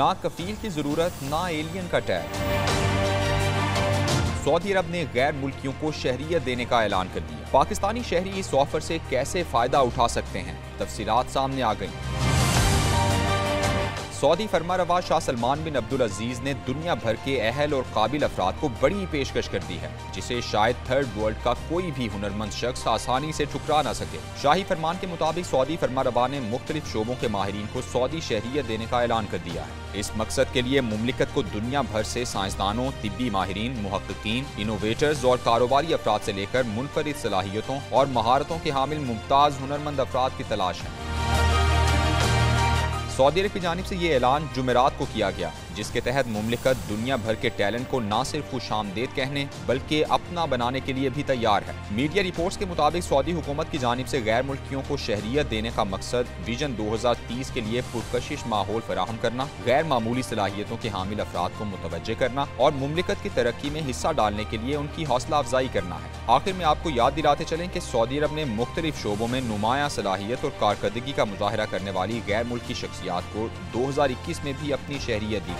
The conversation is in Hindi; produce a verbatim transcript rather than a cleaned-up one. ना कफील की जरूरत ना एलियन का टैग। सऊदी अरब ने गैर मुल्कियों को शहरियत देने का ऐलान कर दिया। पाकिस्तानी शहरी इस ऑफर से कैसे फायदा उठा सकते हैं, तफसीलात सामने आ गई। सऊदी फरमारवा Shah Salman bin Abdul Aziz ने दुनिया भर के अहल और काबिल अफराद को बड़ी पेशकश कर दी है, जिसे शायद थर्ड वर्ल्ड का कोई भी हुनरमंद शख्स आसानी से ठुकरा ना सके। शाही फरमान के मुताबिक सऊदी फरमारवा ने मुख्तलिफ शोबों के माहरीन को सऊदी शहरियत देने का ऐलान कर दिया है। इस मकसद के लिए मुमलिकत को दुनिया भर से साइंसदानों, तिब्बी माहिरीन, मुहक्किकीन, इनोवेटर्स और कारोबारी अफराद से लेकर मुनफरिद सलाहियतों और महारतों के हामिल मुमताज़ हुनरमंद अफराद की तलाश है। सऊदी अरब की जानिब से ये ऐलान जुमेरात को किया गया, जिसके तहत मुमलिकत दुनिया भर के टैलेंट को ना सिर्फ खुशामदेद कहने बल्कि अपना बनाने के लिए भी तैयार है। मीडिया रिपोर्ट्स के मुताबिक सऊदी हुकूमत की जानिब से गैर मुल्कियों को शहरियत देने का मकसद विजन दो हज़ार तीस के लिए पुरकशिश माहौल फराहम करना, गैर मामूली सलाहियतों के हामिल अफराद को मुतवज्जे करना और मुमलिकत की तरक्की में हिस्सा डालने के लिए उनकी हौसला अफजाई करना है। आखिर में आपको याद दिलाते चलें कि सऊदी अरब ने मुख्तलिफ शोबों में नुमाया सलाहियत और कारकर्दगी का मुजाहरा करने वाली गैर मुल्की शख्सियात को दो हज़ार इक्कीस में भी अपनी शहरियत